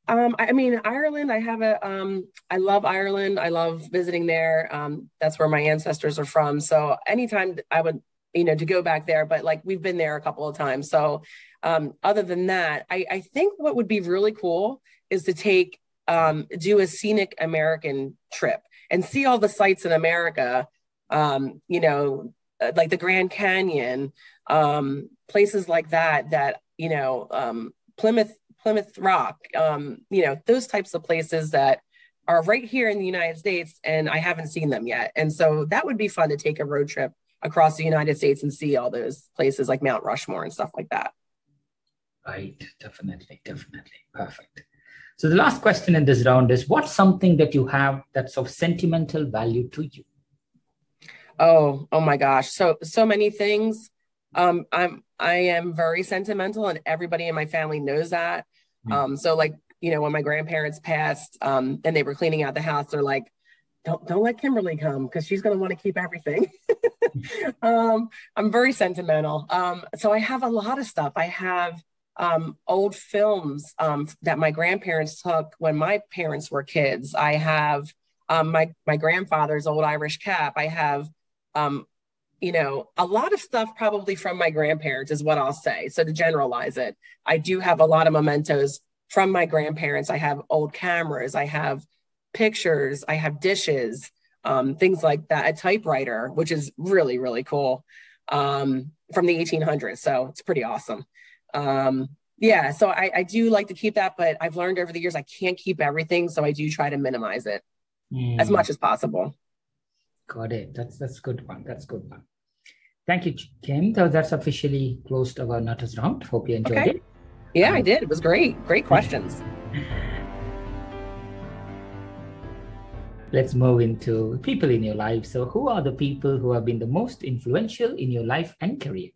um, I mean, Ireland, I have a, um, I love Ireland. I love visiting there. Um, that's where my ancestors are from. So anytime I would, you know, to go back there, but like we've been there a couple of times. So um, other than that, I, I think what would be really cool is to take, um, do a scenic American trip and see all the sites in America, um, you know, like the Grand Canyon, um, places like that, that, you know, um, Plymouth, Plymouth Rock, um, you know, those types of places that are right here in the United States and I haven't seen them yet. And so that would be fun to take a road trip across the United States and see all those places like Mount Rushmore and stuff like that. Right, definitely, definitely. Perfect. So the last question in this round is, what's something that you have that's of sentimental value to you? Oh, oh my gosh. So, so many things. Um, I'm, I am very sentimental and everybody in my family knows that. Mm-hmm. Um, so like, you know, when my grandparents passed um, and they were cleaning out the house, they're like, don't, don't let Kimberly come because she's going to want to keep everything. um, I'm very sentimental. Um, so I have a lot of stuff. I have um, old films um, that my grandparents took when my parents were kids. I have um, my, my grandfather's old Irish cap. I have, um, you know, a lot of stuff probably from my grandparents is what I'll say. So to generalize it, I do have a lot of mementos from my grandparents. I have old cameras. I have pictures. I have dishes. Um, things like that, a typewriter, which is really, really cool, um, from the eighteen hundreds. So it's pretty awesome. Um, Yeah, so I, I do like to keep that, but I've learned over the years I can't keep everything, so I do try to minimize it mm. as much as possible. Got it. That's that's good one. That's good one. Thank you, Kim. So that's officially closed our Nutters round. Hope you enjoyed okay. it. Yeah, um, I did. It was great. Great questions. Let's move into people in your life. So who are the people who have been the most influential in your life and career?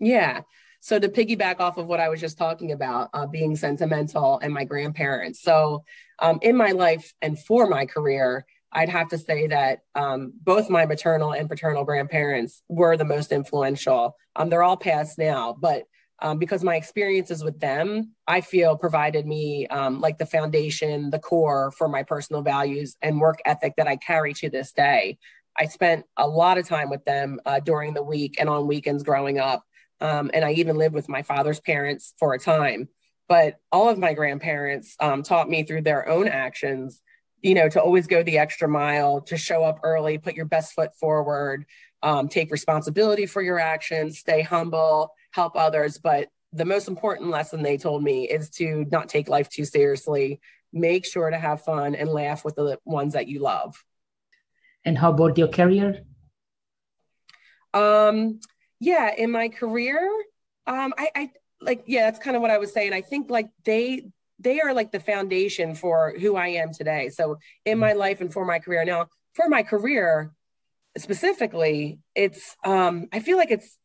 Yeah. So to piggyback off of what I was just talking about, uh, being sentimental and my grandparents. So um, in my life and for my career, I'd have to say that um, both my maternal and paternal grandparents were the most influential. Um, they're all passed now, but um, because my experiences with them, I feel provided me um, like the foundation, the core for my personal values and work ethic that I carry to this day. I spent a lot of time with them uh, during the week and on weekends growing up. Um, and I even lived with my father's parents for a time, but all of my grandparents um, taught me through their own actions, you know, to always go the extra mile, to show up early, put your best foot forward, um, take responsibility for your actions, stay humble, help others. But the most important lesson they told me is to not take life too seriously, make sure to have fun and laugh with the ones that you love. And how about your career? Um, yeah, in my career, um, I, I like, yeah, that's kind of what I was saying. I think like they, they are like the foundation for who I am today. So in my life and for my career. Now, for my career specifically, it's, um, I feel like it's,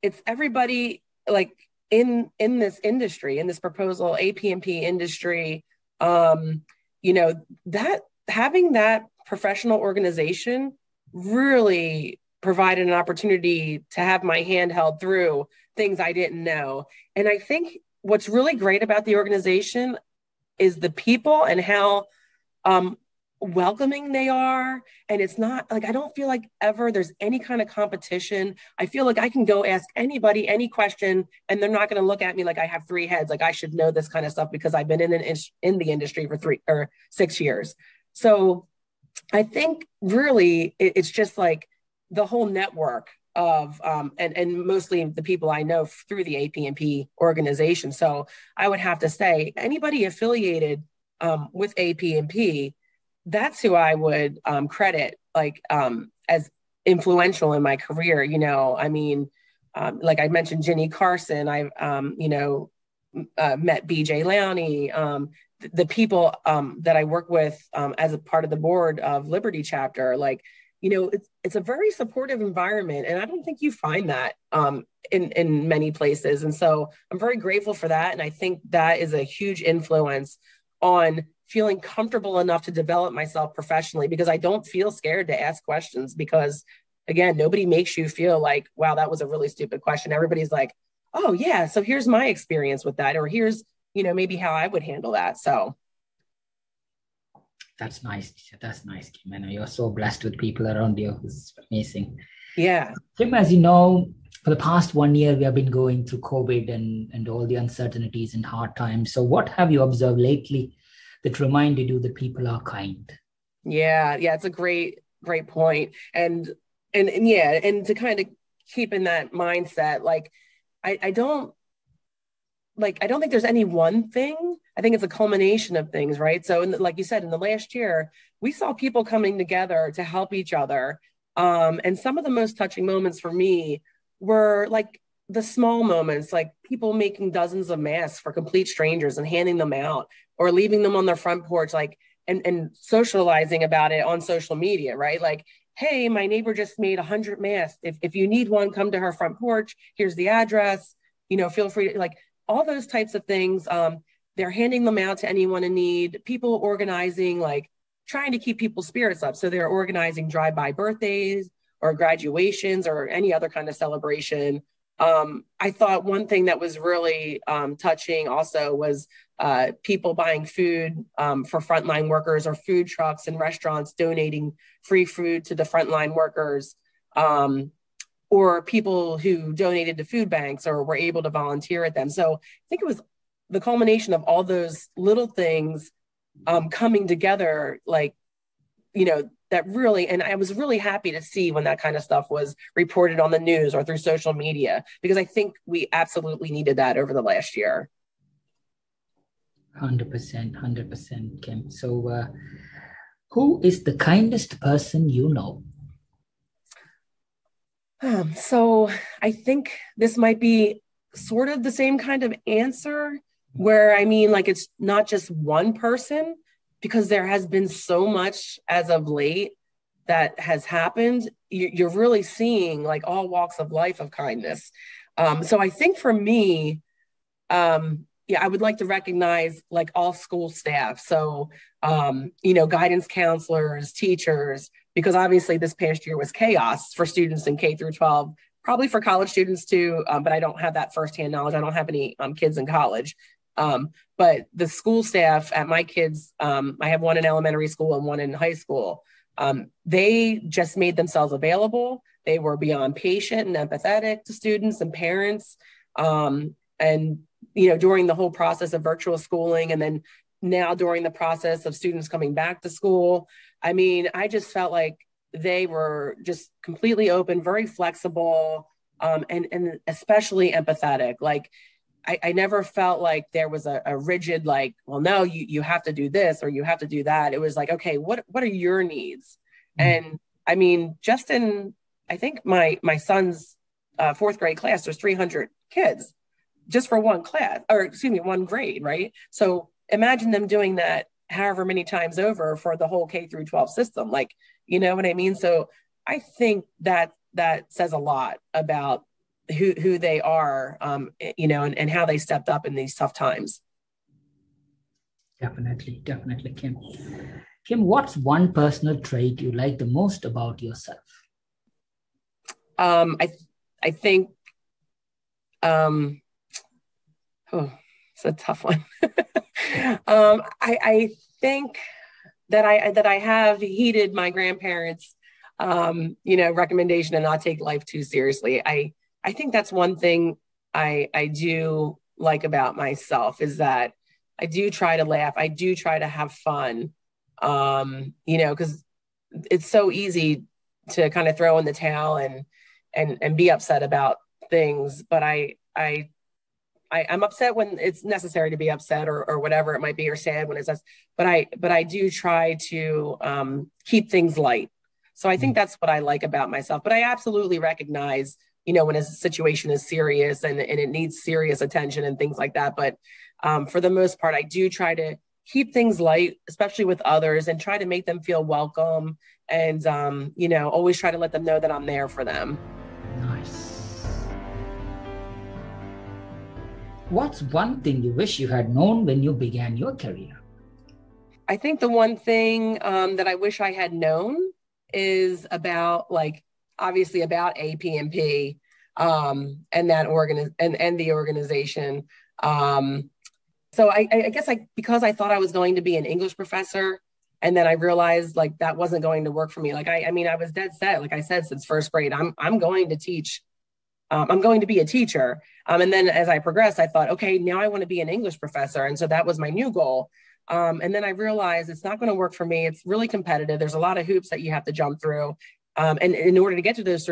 it's everybody like in, in this industry, in this proposal, A P M P industry, um, you know, that having that professional organization really provided an opportunity to have my hand held through things I didn't know. And I think what's really great about the organization is the people and how um, welcoming they are. And it's not like, I don't feel like ever there's any kind of competition. I feel like I can go ask anybody any question and they're not going to look at me like I have three heads, like I should know this kind of stuff because I've been in an in, in the industry for three or six years. So I think really it, it's just like the whole network of, um, and, and mostly the people I know through the A P M P organization. So I would have to say anybody affiliated um, with A P M P, that's who I would um, credit like um, as influential in my career. You know, I mean, um, like I mentioned, Jenny Carson, I've, um, you know, uh, met B J Lowney, um, th- the people um, that I work with um, as a part of the board of Liberty Chapter, like, you know, it's, it's a very supportive environment. And I don't think you find that um, in, in many places. And so I'm very grateful for that. And I think that is a huge influence on feeling comfortable enough to develop myself professionally, because I don't feel scared to ask questions because, again, nobody makes you feel like, wow, that was a really stupid question. Everybody's like, oh, yeah, so here's my experience with that, or here's, you know, maybe how I would handle that. So that's nice. That's nice, Kim. I know you're so blessed with people around you. It's amazing. Yeah. Kim, as you know, for the past one year, we have been going through COVID and, and all the uncertainties and hard times. So what have you observed lately that reminded you that people are kind? Yeah. Yeah. It's a great, great point. And, and, and yeah, and to kind of keep in that mindset, like, I, I don't, like, I don't think there's any one thing. I think it's a culmination of things, right? So in the, like you said, in the last year, we saw people coming together to help each other. Um, and some of the most touching moments for me were like the small moments, like people making dozens of masks for complete strangers and handing them out or leaving them on their front porch, like, and, and socializing about it on social media, right? Like, hey, my neighbor just made a hundred masks. If, if you need one, come to her front porch. Here's the address, you know, feel free to like all those types of things. Um, They're handing them out to anyone in need, people organizing, like trying to keep people's spirits up. So they're organizing drive-by birthdays or graduations or any other kind of celebration. Um, I thought one thing that was really um, touching also was uh, people buying food um, for frontline workers, or food trucks and restaurants donating free food to the frontline workers, um, or people who donated to food banks or were able to volunteer at them. So I think it was the culmination of all those little things um, coming together, like, you know, that really, and I was really happy to see when that kind of stuff was reported on the news or through social media, because I think we absolutely needed that over the last year. one hundred percent, one hundred percent, Kim. So uh, who is the kindest person you know? Um, so I think this might be sort of the same kind of answer, where I mean, like, it's not just one person, because there has been so much as of late that has happened. You're really seeing like all walks of life of kindness. Um, so I think for me, um, yeah, I would like to recognize like all school staff. So, um, you know, guidance counselors, teachers, because obviously this past year was chaos for students in K through twelve, probably for college students too, um, but I don't have that firsthand knowledge. I don't have any um, kids in college. Um, but the school staff at my kids, um, I have one in elementary school and one in high school. Um, they just made themselves available. They were beyond patient and empathetic to students and parents. Um, and, you know, during the whole process of virtual schooling, and then now during the process of students coming back to school, I mean, I just felt like they were just completely open, very flexible, um, and, and especially empathetic. Like, I, I never felt like there was a, a rigid, like, well, no, you, you have to do this or you have to do that. It was like, okay, what, what are your needs? Mm-hmm. And I mean, just in, I think my, my son's uh, fourth grade class, there's three hundred kids just for one class, or excuse me, one grade, right? So imagine them doing that however many times over for the whole K through twelve system. Like, you know what I mean? So I think that that says a lot about who who they are, um, you know, and, and how they stepped up in these tough times. Definitely, definitely, Kim. Kim, what's one personal trait you like the most about yourself? Um, I, th- I think, um, oh, it's a tough one. um, I, I think that I, that I have heeded my grandparents, um, you know, recommendation and not take life too seriously. I, I think that's one thing I, I do like about myself, is that I do try to laugh. I do try to have fun, um, you know, because it's so easy to kind of throw in the towel and and and be upset about things. But I I, I I'm upset when it's necessary to be upset, or or whatever it might be, or sad when it's us. But I but I do try to um, keep things light. So I think that's what I like about myself. But I absolutely recognize, you know, when a situation is serious and, and it needs serious attention and things like that. But um, for the most part, I do try to keep things light, especially with others, and try to make them feel welcome. And, um, you know, always try to let them know that I'm there for them. Nice. What's one thing you wish you had known when you began your career? I think the one thing um, that I wish I had known is about, like, obviously about A P M P um, and that organi- and, and the organization. Um, so I, I guess I, because I thought I was going to be an English professor, and then I realized like that wasn't going to work for me. Like, I, I mean, I was dead set, like I said, since first grade, I'm, I'm going to teach, um, I'm going to be a teacher. Um, and then as I progressed, I thought, okay, now I want to be an English professor. And so that was my new goal. Um, and then I realized it's not going to work for me. It's really competitive. There's a lot of hoops that you have to jump through. Um, and in order to get to those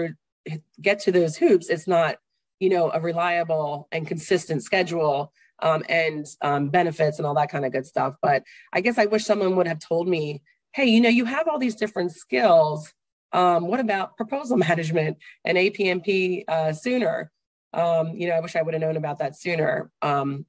get to those hoops, it's not, you know, a reliable and consistent schedule um, and um, benefits and all that kind of good stuff. But I guess I wish someone would have told me, hey, you know, you have all these different skills. Um, what about proposal management and A P M P uh, sooner? Um, you know, I wish I would have known about that sooner. Um,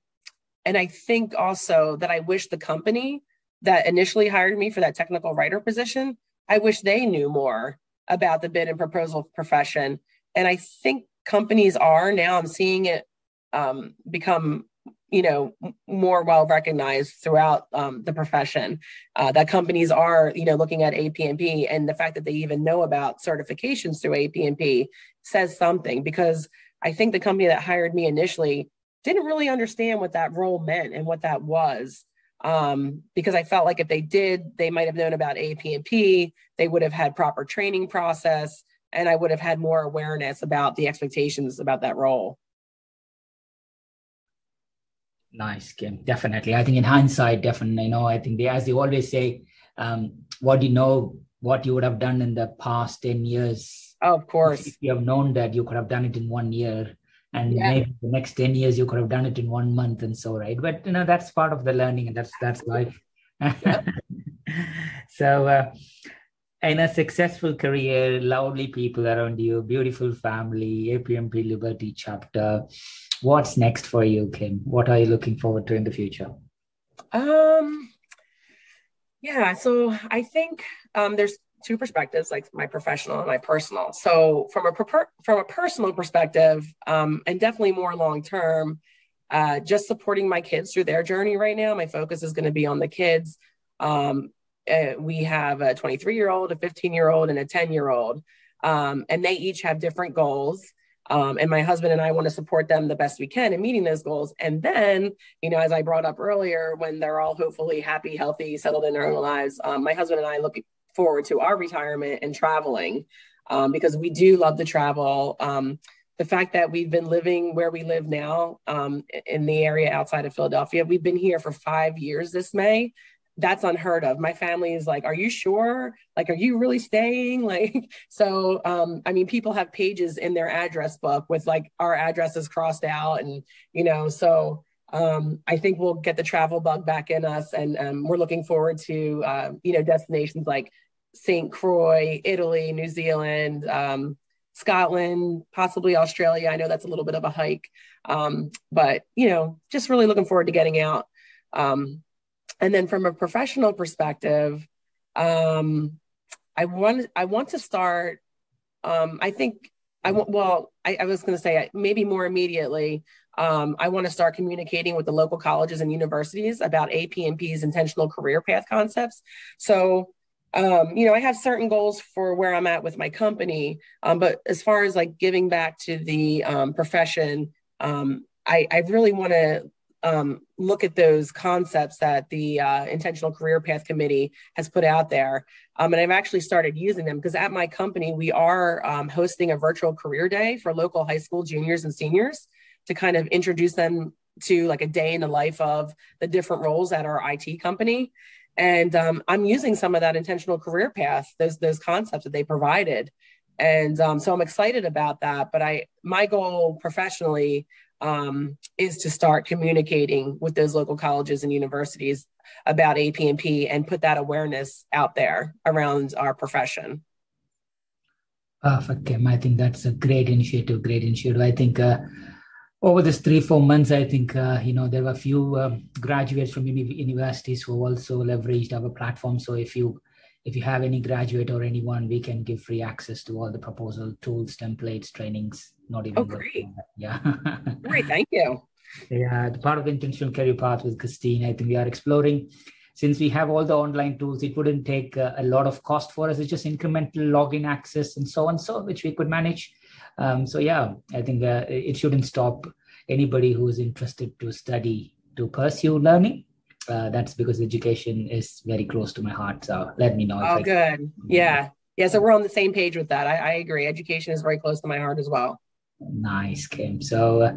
and I think also that I wish the company that initially hired me for that technical writer position, I wish they knew more about the bid and proposal profession. And I think companies are now, I'm seeing it um, become, you know, more well recognized throughout um, the profession, uh, that companies are, you know, looking at A P M P, and the fact that they even know about certifications through A P M P says something, because I think the company that hired me initially didn't really understand what that role meant and what that was. Um, because I felt like if they did, they might have known about A P M P, they would have had proper training process, and I would have had more awareness about the expectations about that role. Nice, Kim. Definitely. I think in hindsight, definitely, you know, I think they, as they always say, um, what you know what you would have done in the past ten years. Oh, of course. If you have known that, you could have done it in one year. And yeah. maybe the next ten years, you could have done it in one month and so, right? But, you know, that's part of the learning, and that's that's life. Yep. So, uh, in a successful career, lovely people around you, beautiful family, A P M P Liberty Chapter. What's next for you, Kim? What are you looking forward to in the future? Um, yeah, so I think um, there's two perspectives, like my professional and my personal. So from a per- from a personal perspective, um, and definitely more long-term, uh, just supporting my kids through their journey right now. My focus is going to be on the kids. Um, uh, we have a twenty-three-year-old, a fifteen-year-old, and a ten-year-old, um, and they each have different goals. Um, and my husband and I want to support them the best we can in meeting those goals. And then, you know, as I brought up earlier, when they're all hopefully happy, healthy, settled in their own lives, um, my husband and I look forward to our retirement and traveling, um, because we do love to travel. Um, the fact that we've been living where we live now, um, in the area outside of Philadelphia, we've been here for five years this May. That's unheard of. My family is like, are you sure? Like, are you really staying? Like, so, um, I mean, people have pages in their address book with like our addresses crossed out, and, you know, so um, I think we'll get the travel bug back in us, and um, we're looking forward to, uh, you know, destinations like Saint Croix, Italy, New Zealand, um, Scotland, possibly Australia. I know that's a little bit of a hike, um, but, you know, just really looking forward to getting out. Um, And then from a professional perspective, um, I want I want to start, um, I think, I want, well, I, I was going to say maybe more immediately, um, I want to start communicating with the local colleges and universities about A P M P's intentional career path concepts. So, um, you know, I have certain goals for where I'm at with my company, um, but as far as like giving back to the um, profession, um, I, I really want to Um, look at those concepts that the uh, Intentional Career Path Committee has put out there. Um, and I've actually started using them because at my company, we are um, hosting a virtual career day for local high school juniors and seniors to kind of introduce them to like a day in the life of the different roles at our I T company. And um, I'm using some of that intentional career path, those, those concepts that they provided. And um, so I'm excited about that. But I, my goal professionally Um, is to start communicating with those local colleges and universities about A P M P and put that awareness out there around our profession. Perfect, Kim. I think that's a great initiative, great initiative. I think uh, over this three, four months, I think, uh, you know, there were a few uh, graduates from universities who also leveraged our platform. So if you if you have any graduate or anyone, we can give free access to all the proposal tools, templates, trainings. Not even. Oh, great. Yeah. Great. Thank you. Yeah. The part of the intentional career path with Christine, I think we are exploring. Since we have all the online tools, it wouldn't take a, a lot of cost for us. It's just incremental login access and so on, so which we could manage. Um, so yeah, I think uh, it shouldn't stop anybody who is interested to study, to pursue learning. Uh, that's because education is very close to my heart. So let me know. Oh, if good. Can. Yeah. Yeah. So we're on the same page with that. I, I agree. Education is very close to my heart as well. Nice, Kim. So, uh,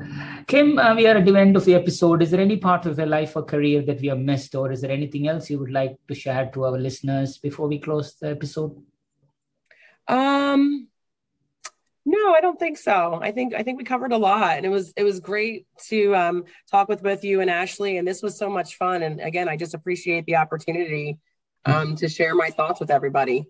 Kim, uh, we are at the end of the episode. Is there any part of your life or career that we have missed, or is there anything else you would like to share to our listeners before we close the episode? Um, no, I don't think so. I think I think we covered a lot, and it was it was great to um, talk with both you and Ashley, and this was so much fun. And again, I just appreciate the opportunity um, to share my thoughts with everybody.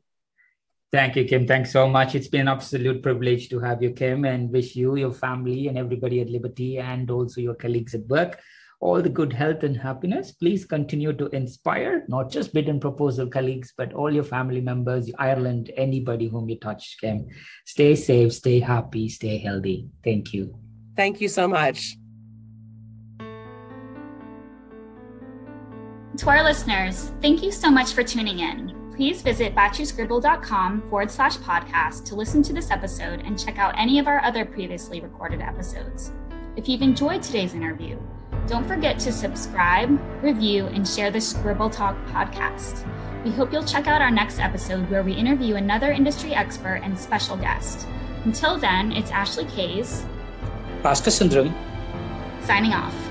Thank you, Kim. Thanks so much. It's been an absolute privilege to have you, Kim, and wish you, your family, and everybody at Liberty, and also your colleagues at work, all the good health and happiness. Please continue to inspire, not just bid and proposal colleagues, but all your family members, Ireland, anybody whom you touch, Kim. Stay safe, stay happy, stay healthy. Thank you. Thank you so much. To our listeners, thank you so much for tuning in. Please visit bachu scribble dot com forward slash podcast to listen to this episode and check out any of our other previously recorded episodes. If you've enjoyed today's interview, don't forget to subscribe, review, and share the Scribble Talk podcast. We hope you'll check out our next episode where we interview another industry expert and special guest. Until then, it's Ashley Case, Bhaskar Sundram, signing off.